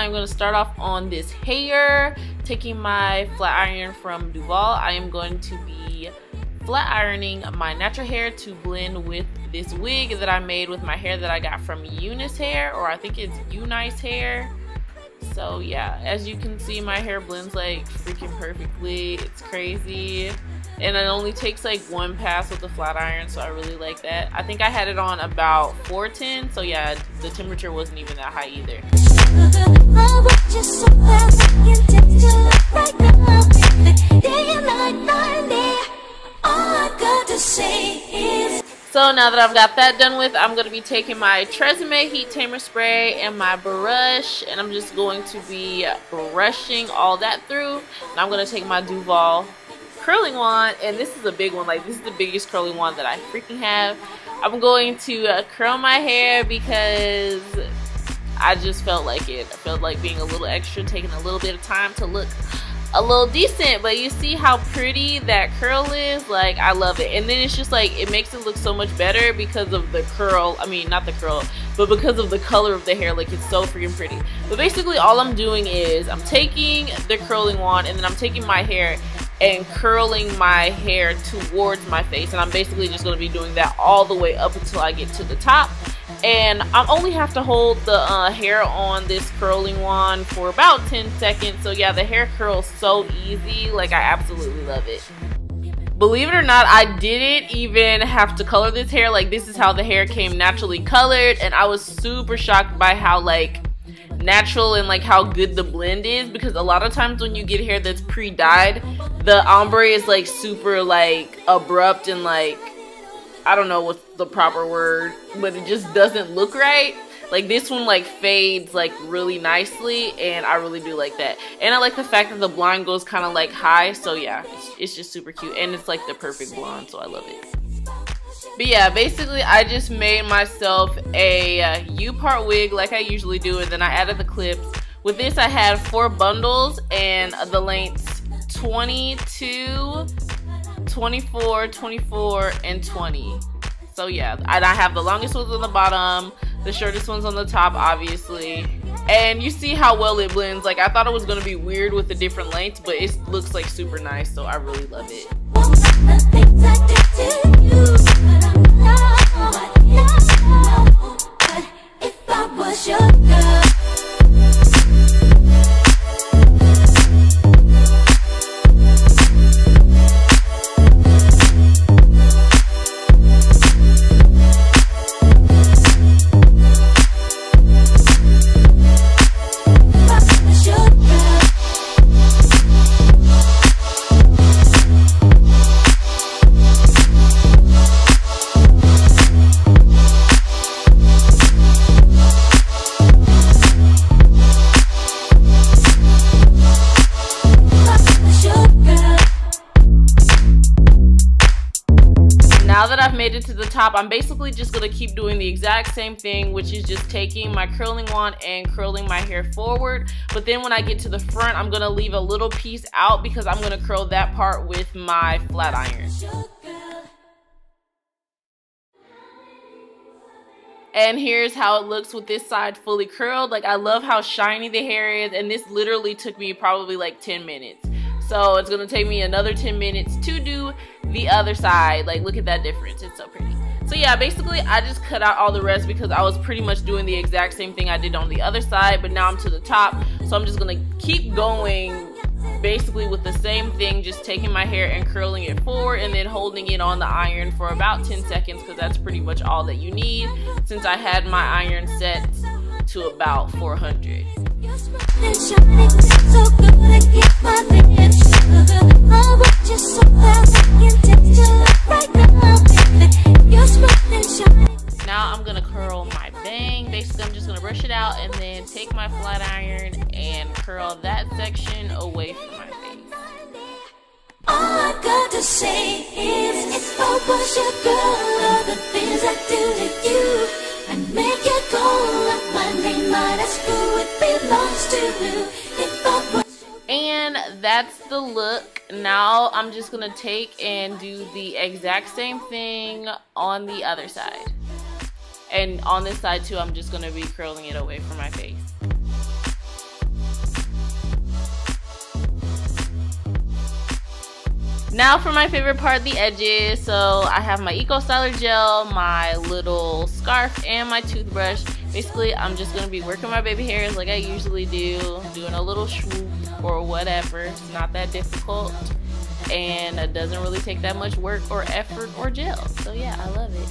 I'm going to start off on this hair, taking my flat iron from Duvolle. I am going to be flat ironing my natural hair to blend with this wig that I made with my hair that I got from Unice Hair, or I think it's Unice Hair. So yeah, as you can see, my hair blends like freaking perfectly. It's crazy. And it only takes like one pass with the flat iron, so I really like that. I think I had it on about 410, so yeah, the temperature wasn't even that high either. So now that I've got that done with, I'm going to be taking my Tresemme Heat Tamer Spray and my brush, and I'm just going to be brushing all that through. And I'm going to take my Duvolle curling wand, and this is a big one. Like, this is the biggest curling wand that I freaking have. I'm going to curl my hair because I just felt like it. I felt like being a little extra, taking a little bit of time to look a little decent. But you see how pretty that curl is? Like, I love it. And then it's just like, it makes it look so much better because of the curl. I mean, not the curl, but because of the color of the hair. Like, it's so freaking pretty. But basically all I'm doing is I'm taking the curling wand, and then I'm taking my hair and curling my hair towards my face, and I'm basically just going to be doing that all the way up until I get to the top. And I only have to hold the hair on this curling wand for about 10 seconds, so yeah, the hair curls so easy. Like, I absolutely love it. Believe it or not, I didn't even have to color this hair. Like, this is how the hair came naturally colored, and I was super shocked by how like natural and like how good the blend is, because a lot of times when you get hair that's pre-dyed, the ombre is like super like abrupt and like, I don't know what's the proper word, but it just doesn't look right. Like, this one like fades like really nicely, and I really do like that. And I like the fact that the blonde goes kind of like high, so yeah, it's just super cute, and it's like the perfect blonde, so I love it. But yeah, basically I just made myself a U-part wig like I usually do, and then I added the clips. With this I had 4 bundles, and the lengths 22, 24, 24, and 20. So yeah, and I have the longest ones on the bottom, the shortest ones on the top obviously. And you see how well it blends. Like, I thought it was going to be weird with the different lengths, but it looks like super nice, so I really love it. Now that I've made it to the top, I'm basically just going to keep doing the exact same thing, which is just taking my curling wand and curling my hair forward. But then when I get to the front, I'm going to leave a little piece out because I'm going to curl that part with my flat iron. And here's how it looks with this side fully curled. Like, I love how shiny the hair is, and this literally took me probably like 10 minutes. So it's going to take me another 10 minutes to do the other side. Like, look at that difference, it's so pretty. So yeah, basically I just cut out all the rest because I was pretty much doing the exact same thing I did on the other side, but now I'm to the top, so I'm just gonna keep going basically with the same thing, just taking my hair and curling it forward and then holding it on the iron for about 10 seconds because that's pretty much all that you need, since I had my iron set to about 400. Now I'm gonna curl my bang. Basically I'm just gonna brush it out and then take my flat iron and curl that section away from my face. All I got to say is it's over, sugar. All the things I do to you, I make you call up my name, but that's who it belongs to you. If I was. And that's the look. Now I'm just gonna take and do the exact same thing on the other side. And on this side too, I'm just gonna be curling it away from my face. Now for my favorite part, the edges. So I have my Eco Styler gel, my little scarf, and my toothbrush. Basically, I'm just going to be working my baby hairs like I usually do, doing a little swoop or whatever. It's not that difficult, and it doesn't really take that much work or effort or gel. So yeah, I love it.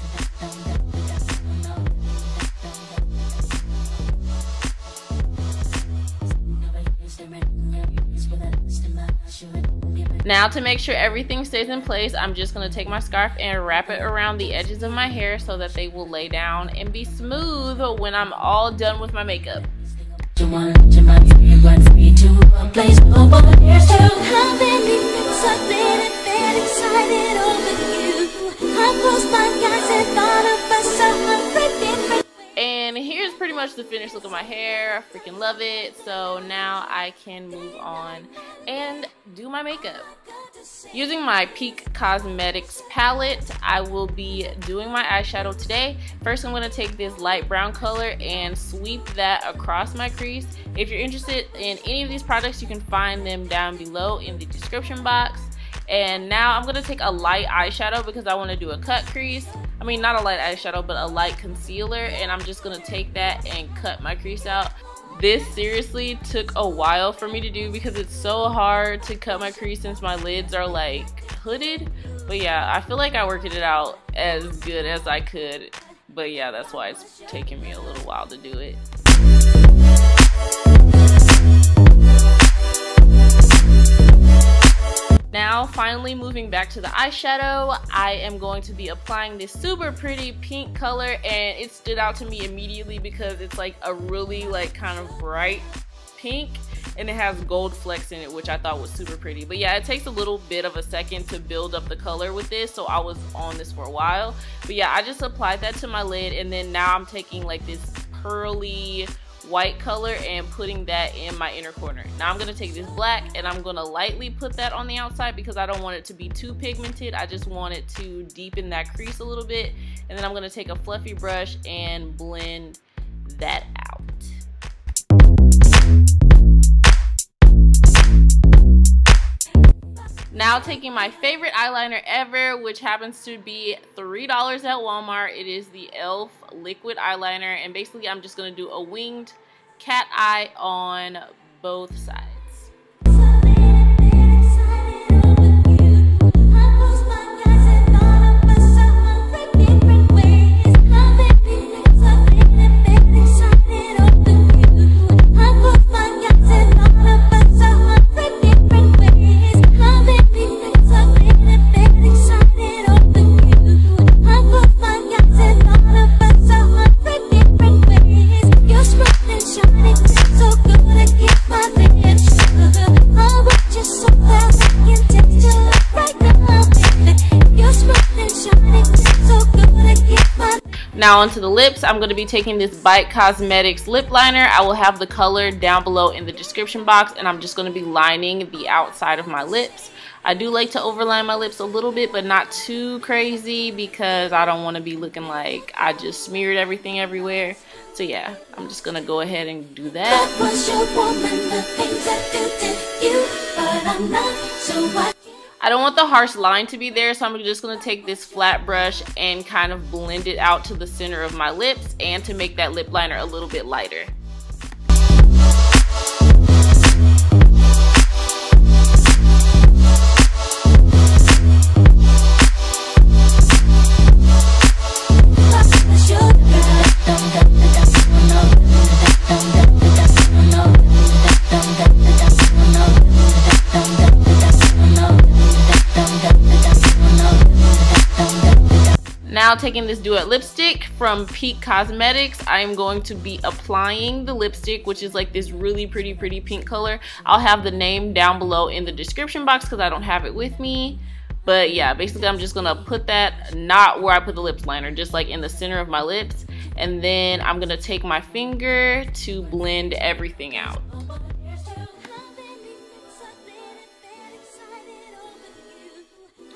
Now to make sure everything stays in place, I'm just going to take my scarf and wrap it around the edges of my hair so that they will lay down and be smooth when I'm all done with my makeup. And here's pretty much the finished look of my hair. I freaking love it. So now I can move on and do my makeup. Using my Peak Cosmetics palette, I will be doing my eyeshadow today. First, I'm going to take this light brown color and sweep that across my crease. If you're interested in any of these products, you can find them down below in the description box. And now I'm going to take a light eyeshadow because I want to do a cut crease. I mean, not a light eyeshadow, but a light concealer, and I'm just gonna take that and cut my crease out. This seriously took a while for me to do because it's so hard to cut my crease since my lids are like hooded. But yeah, I feel like I worked it out as good as I could. But yeah, that's why it's taking me a little while to do it. Now finally moving back to the eyeshadow, I am going to be applying this super pretty pink color, and it stood out to me immediately because it's like a really like kind of bright pink and it has gold flecks in it, which I thought was super pretty. But yeah, it takes a little bit of a second to build up the color with this, so I was on this for a while. But yeah, I just applied that to my lid, and then now I'm taking like this pearly white color and putting that in my inner corner. Now I'm going to take this black and I'm going to lightly put that on the outside because I don't want it to be too pigmented. I just want it to deepen that crease a little bit. And then I'm going to take a fluffy brush and blend that out. Now taking my favorite eyeliner ever, which happens to be $3 at Walmart. It is the ELF liquid eyeliner, and basically I'm just going to do a winged cat eye on both sides. Now onto the lips, I'm going to be taking this Bite Cosmetics lip liner. I will have the color down below in the description box, and I'm just going to be lining the outside of my lips. I do like to overline my lips a little bit, but not too crazy because I don't want to be looking like I just smeared everything everywhere. So yeah, I'm just going to go ahead and do that. I don't want the harsh line to be there, so I'm just going to take this flat brush and kind of blend it out to the center of my lips and to make that lip liner a little bit lighter. Now taking this duet lipstick from Peak Cosmetics, I am going to be applying the lipstick, which is like this really pretty pink color. I'll have the name down below in the description box because I don't have it with me. But yeah, basically I'm just going to put that not where I put the lip liner, just like in the center of my lips. And then I'm going to take my finger to blend everything out.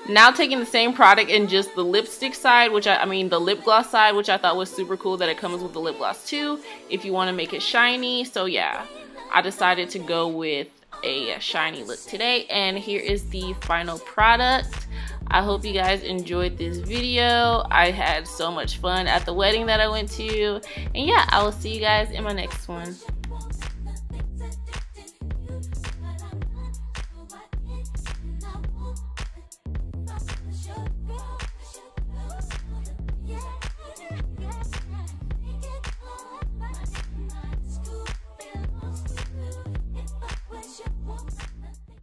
Now taking the same product and just the lipstick side, which I mean the lip gloss side, which I thought was super cool that it comes with the lip gloss too if you want to make it shiny. So yeah, I decided to go with a shiny look today. And here is the final product. I hope you guys enjoyed this video. I had so much fun at the wedding that I went to. And yeah, I will see you guys in my next one.